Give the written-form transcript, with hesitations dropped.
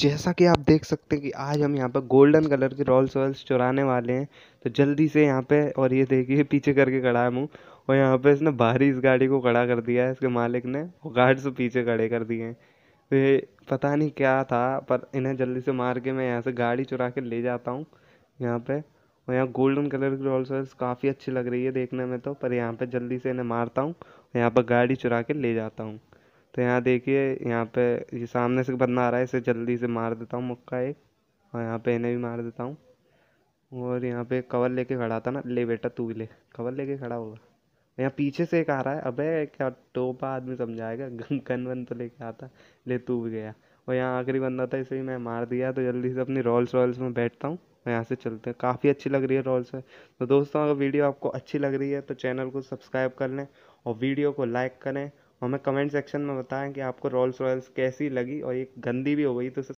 जैसा कि आप देख सकते हैं कि आज हम यहाँ पर गोल्डन कलर के रोल्स रॉयल्स चुराने वाले हैं। तो जल्दी से यहाँ पे, और ये देखिए पीछे करके खड़ा है मुँह, और यहाँ पे इसने बाहरी इस गाड़ी को खड़ा कर दिया है इसके मालिक ने, और गार्ड से पीछे खड़े कर दिए हैं। तो ये पता नहीं क्या था, पर इन्हें जल्दी से मार के मैं यहाँ से गाड़ी चुरा के ले जाता हूँ यहाँ पर। और यहाँ गोल्डन कलर की रोल्स रॉयल्स काफ़ी अच्छी लग रही है देखने में तो, पर यहाँ पर जल्दी से इन्हें मारता हूँ, यहाँ पर गाड़ी चुरा के ले जाता हूँ। तो यहाँ देखिए, यहाँ पे ये सामने से बंदा आ रहा है, इसे जल्दी से मार देता हूँ मुक्का एक, और यहाँ पे इन्हें भी मार देता हूँ। और यहाँ पे कवर लेके खड़ा था ना, ले बेटा तू भी ले, कवर लेके खड़ा होगा। यहाँ पीछे से एक आ रहा है, अबे क्या टोपा आदमी समझाएगा, गन वन तो लेके आता, ले तू भी गया। और यहाँ आखिरी बंदा था, इसे भी मैं मार दिया। तो जल्दी से अपनी रोल्स रॉयल्स में बैठता हूँ, यहाँ से चलते हैं। काफ़ी अच्छी लग रही है रोल्स रॉयल्स। तो दोस्तों, अगर वीडियो आपको अच्छी लग रही है तो चैनल को सब्सक्राइब कर लें और वीडियो को लाइक करें। हमें कमेंट सेक्शन में बताएं कि आपको रोल्स रॉयल्स कैसी लगी, और ये गंदी भी हो गई तो उसे